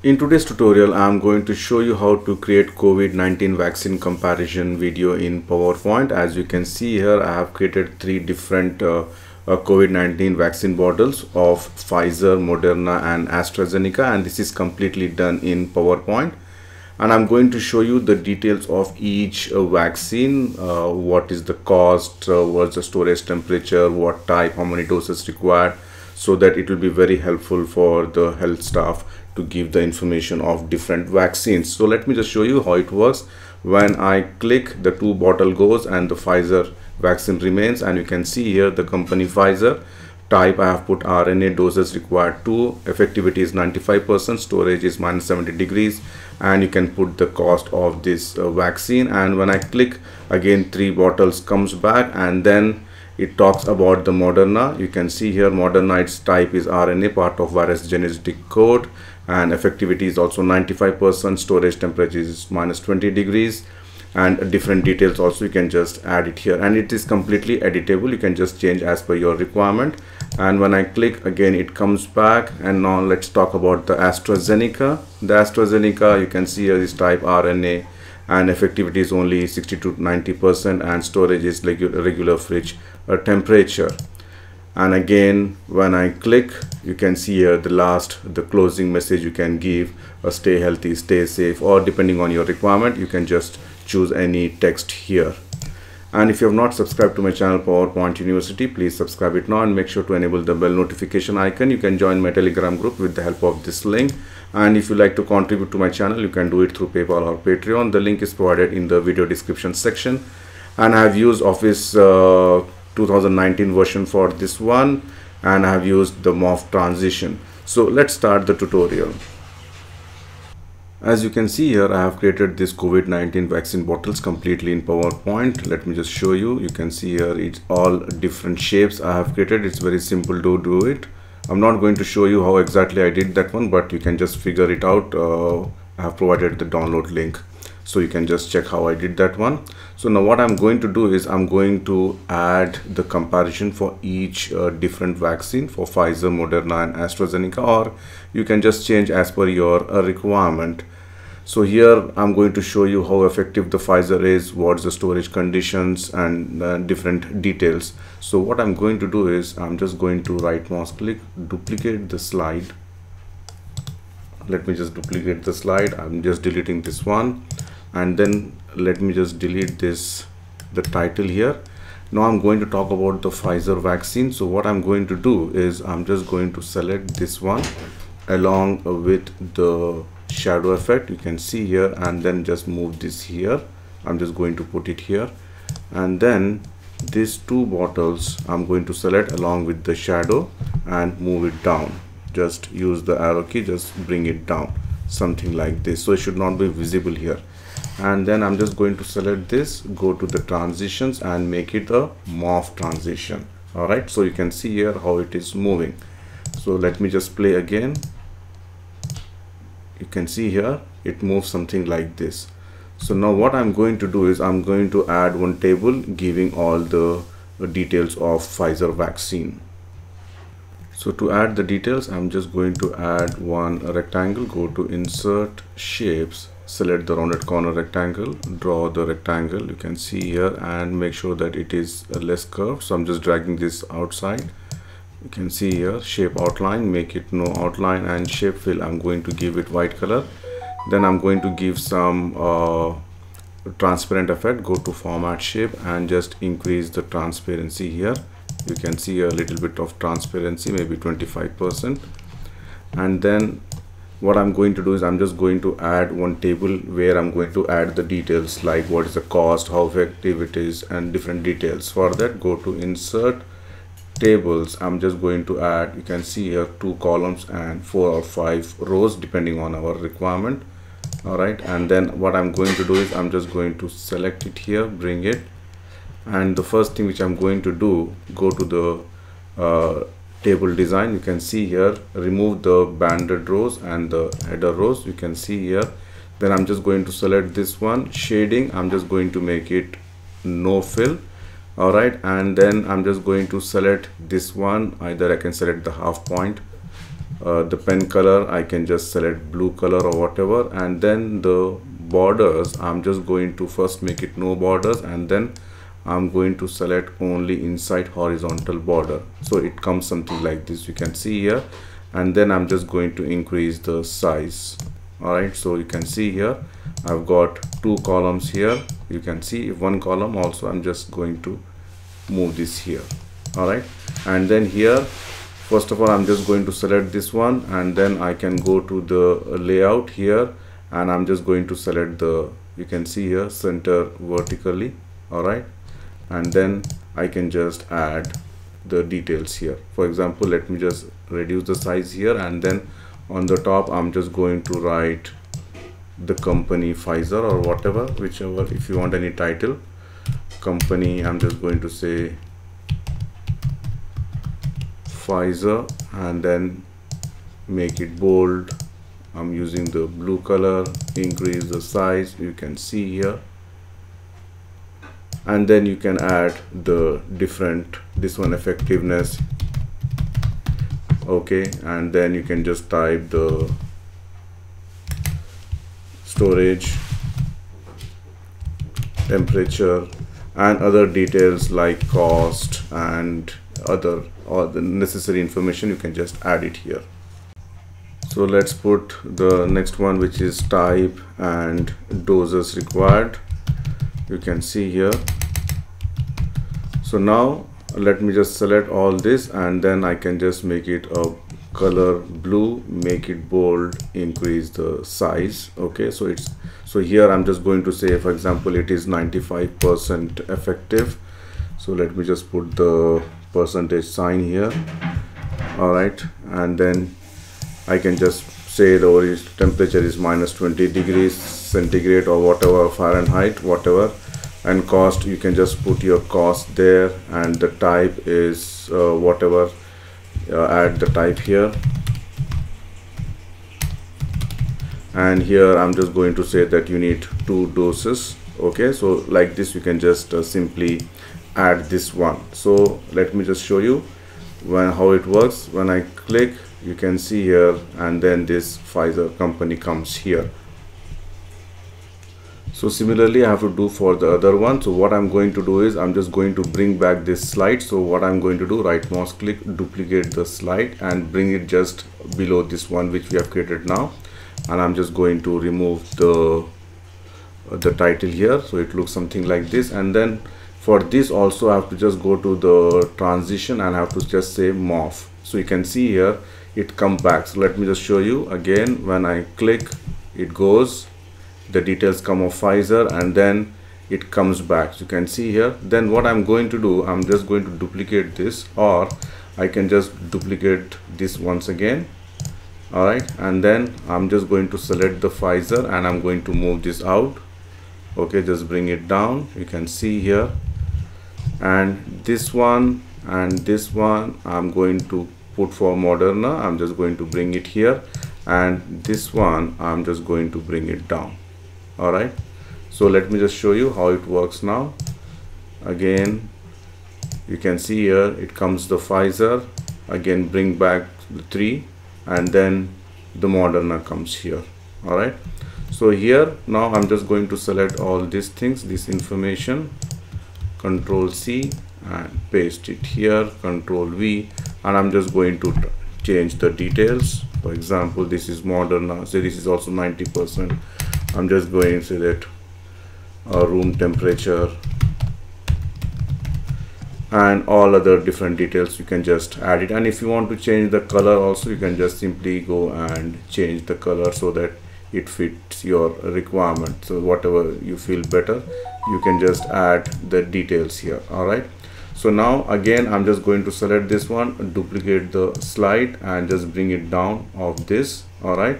In today's tutorial, I am going to show you how to create COVID-19 vaccine comparison video in PowerPoint. As you can see here, I have created three different COVID-19 vaccine bottles of Pfizer, Moderna and AstraZeneca, and this is completely done in PowerPoint. And I'm going to show you the details of each vaccine, what is the cost, what's the storage temperature, what type, how many doses required, so that it will be very helpful for the health staff to give the information of different vaccines. So let me just show you how it works. When I click, the two bottle goes and the Pfizer vaccine remains, and you can see here the company Pfizer, type I have put RNA, doses required 2, effectivity is 95%, storage is -70 degrees, and you can put the cost of this vaccine. And when I click again, three bottles comes back, and then it talks about the Moderna. You can see here Moderna, its type is RNA, part of virus genetic code, and effectivity is also 95%, storage temperature is -20 degrees, and different details also you can just add it here, and it is completely editable. You can just change as per your requirement. And when I click again, it comes back. And now let's talk about the AstraZeneca. The AstraZeneca, you can see here is type RNA, and effectivity is only 60 to 90%, and storage is like regular fridge temperature. And again, when I click, you can see here the closing message you can give, stay healthy, stay safe, or depending on your requirement you can just choose any text here. And if you have not subscribed to my channel PowerPoint University, please subscribe it now and make sure to enable the bell notification icon. You can join my Telegram group with the help of this link. And if you like to contribute to my channel, you can do it through PayPal or Patreon. The link is provided in the video description section. And I have used Office 2019 version for this one, and I have used the morph transition. So let's start the tutorial. As you can see here, I have created this COVID-19 vaccine bottles completely in PowerPoint. Let me just show you. You can see here it's all different shapes I have created. It's very simple to do it. I'm not going to show you how exactly I did that one, but you can just figure it out. I have provided the download link, so you can just check how I did that one. So now what I'm going to do is I'm going to add the comparison for each different vaccine for Pfizer, Moderna and AstraZeneca, or you can just change as per your requirement. So here I'm going to show you how effective the Pfizer is, what's the storage conditions, and different details. So what I'm going to do is I'm just going to right mouse click, duplicate the slide. Let me just duplicate the slide. I'm just deleting this one, and then let me just delete this, the title here. Now I'm going to talk about the Pfizer vaccine. So what I'm going to do is I'm just going to select this one along with the shadow effect you can see here, and then just move this here. I'm just going to put it here, and then these two bottles I'm going to select along with the shadow and move it down. Just use the arrow key, just bring it down, something like this, so it should not be visible here. And then I'm just going to select this, go to the transitions and make it a morph transition. All right, so you can see here how it is moving. So let me just play again. You can see here it moves something like this. So now what I'm going to do is I'm going to add one table giving all the details of Pfizer vaccine. So to add the details, I'm just going to add one rectangle. Go to insert shapes, select the rounded corner rectangle, draw the rectangle you can see here, and make sure that it is less curved. So I'm just dragging this outside. You can see here shape outline, make it no outline, and shape fill I'm going to give it white color. Then I'm going to give some transparent effect. Go to format shape and just increase the transparency here. You can see a little bit of transparency, maybe 25%. And then what I'm going to do is I'm just going to add one table where I'm going to add the details, like what is the cost, how effective it is, and different details. For that, go to insert tables. I'm just going to add, you can see here, 2 columns and 4 or 5 rows depending on our requirement. All right, and then what I'm going to do is I'm just going to select it here, bring it, and the first thing which I'm going to do, go to the table design. You can see here, remove the banded rows and the header rows you can see here. Then I'm just going to select this one, shading I'm just going to make it no fill. All right, and then I'm just going to select this one. Either I can select the half point the pen color, I can just select blue color or whatever, and then the borders, I'm just going to first make it no borders, and then I'm going to select only inside horizontal border. So it comes something like this, you can see here, and then I'm just going to increase the size. Alright, so you can see here I've got two columns here, you can see one column also, I'm just going to move this here. Alright, and then here first of all I'm just going to select this one, and then I can go to the layout here, and I'm just going to select the, you can see here, center vertically. Alright, and then I can just add the details here. For example, let me just reduce the size here, and then on the top I'm just going to write the company Pfizer or whatever, whichever, if you want any title company, I'm just going to say Pfizer, and then make it bold. I'm using the blue color, increase the size, you can see here, and then you can add the different, this one effectiveness, okay, and then you can just type the storage, temperature, and other details like cost and other or the necessary information, you can just add it here. So let's put the next one, which is type and doses required, you can see here. So now let me just select all this, and then I can just make it a color blue, make it bold, increase the size. Okay, so it's, so here I'm just going to say, for example, it is 95% effective. So let me just put the percentage sign here. All right, and then I can just say the original temperature is -20°C or whatever, Fahrenheit, whatever, and cost, you can just put your cost there, and the type is whatever, add the type here, and here I'm just going to say that you need 2 doses. Okay, so like this you can just simply add this one. So let me just show you how it works. When I click, you can see here, and then this Pfizer company comes here. So similarly I have to do for the other one. So what I'm going to do is I'm just going to bring back this slide. So what I'm going to do, right mouse click, duplicate the slide, and bring it just below this one which we have created now, and I'm just going to remove the title here, so it looks something like this. And then for this also I have to just go to the transition, and I have to just say morph. So you can see here it comes back. So let me just show you again. When I click, it goes, the details come of Pfizer, and then it comes back. So you can see here. Then what I'm going to do, I'm just going to duplicate this, or I can just duplicate this once again. All right, and then I'm just going to select the Pfizer, and I'm going to move this out. Okay, just bring it down, you can see here, and this one and this one I'm going to put for Moderna. I'm just going to bring it here, and this one I'm just going to bring it down. All right, so let me just show you how it works now. Again, you can see here it comes the Pfizer, again bring back the 3, and then the Moderna comes here. All right, so here now I'm just going to select all these things, this information, Control C, and paste it here, Control V, and I'm just going to change the details. For example, this is Moderna, so this is also 90%. I'm just going to select room temperature, and all other different details you can just add it. And if you want to change the color also, you can just simply go and change the color so that it fits your requirement. So whatever you feel better, you can just add the details here. All right, so now again I'm just going to select this one, duplicate the slide, and just bring it down of this. All right,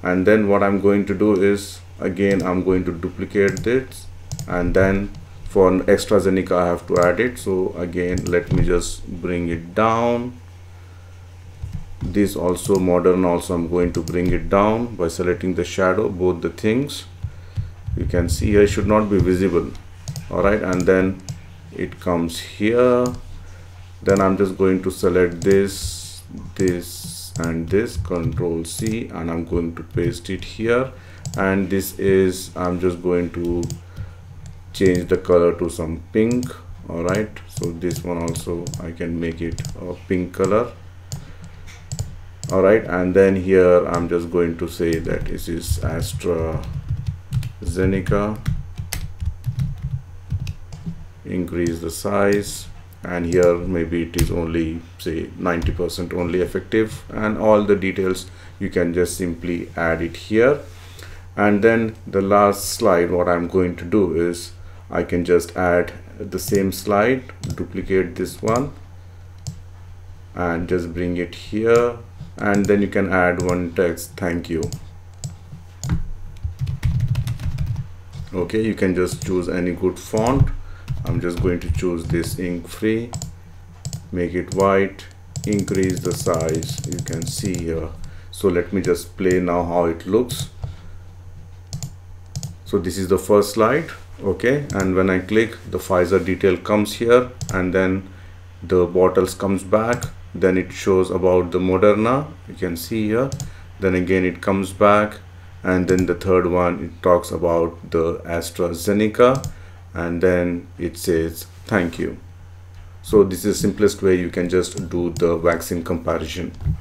and then what I'm going to do is again I'm going to duplicate this, and then for AstraZeneca I have to add it. So again let me just bring it down. This also, Modern also, I'm going to bring it down by selecting the shadow, both the things, you can see here, should not be visible. All right, and then it comes here. Then I'm just going to select this and this Control C, and I'm going to paste it here. And this is, I'm just going to change the color to some pink. All right, so this one also I can make it a pink color. All right, and then here I'm just going to say that this is AstraZeneca. Increase the size, and here maybe it is only say 90% only effective, and all the details you can just simply add it here. And then the last slide, what I'm going to do is I can just add the same slide, duplicate this one and just bring it here, and then you can add one text, thank you. Okay, you can just choose any good font. I'm just going to choose this ink free, make it white, increase the size, you can see here. So let me just play now how it looks. So this is the first slide. Okay, and when I click, the Pfizer detail comes here, and then the bottles comes back, then it shows about the Moderna, you can see here, then again it comes back, and then the third one it talks about the AstraZeneca, and then it says thank you. So this is the simplest way you can just do the vaccine comparison.